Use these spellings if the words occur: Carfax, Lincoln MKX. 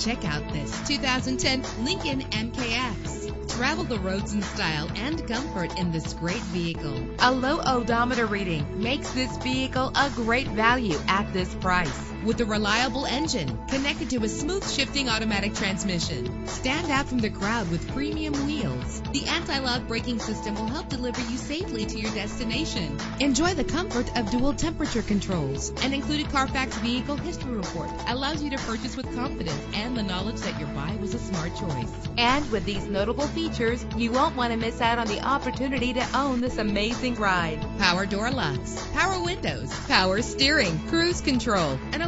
Check out this 2010 Lincoln MKX. Travel the roads in style and comfort in this great vehicle. A low odometer reading makes this vehicle a great value at this price. With a reliable engine connected to a smooth shifting automatic transmission, stand out from the crowd with premium wheels. The anti-lock braking system will help deliver you safely to your destination. Enjoy the comfort of dual temperature controls. An included Carfax Vehicle History Report allows you to purchase with confidence and the knowledge that your buy was a smart choice. And with these notable features, you won't want to miss out on the opportunity to own this amazing ride. Power door locks, power windows, power steering, cruise control, an